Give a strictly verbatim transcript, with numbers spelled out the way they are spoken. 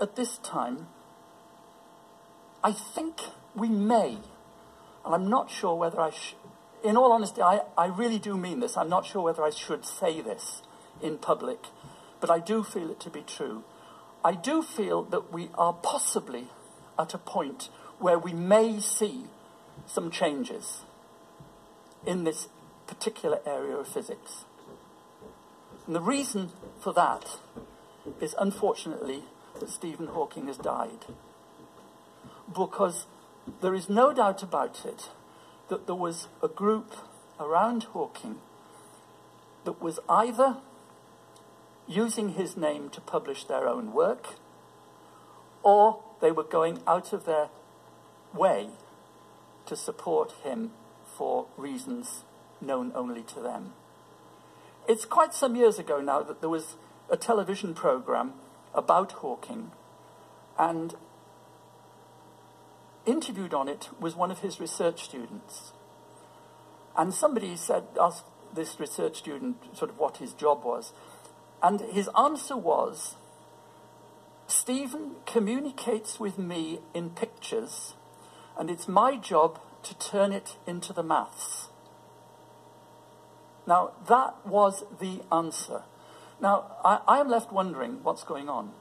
at this time, I think we may, and I'm not sure whether I should, in all honesty, I, I really do mean this, I'm not sure whether I should say this in public, but I do feel it to be true. I do feel that we are possibly at a point where we may see some changes in this particular area of physics. And the reason for that is, unfortunately, that Stephen Hawking has died. Because there is no doubt about it that there was a group around Hawking that was either using his name to publish their own work, or they were going out of their way to support him for reasons known only to them. It's quite some years ago now that there was a television program about Hawking, and interviewed on it was one of his research students. And somebody said, asked this research student sort of what his job was, and his answer was, Stephen communicates with me in pictures, and it's my job to turn it into the maths. Now, that was the answer. Now, I, I am left wondering what's going on.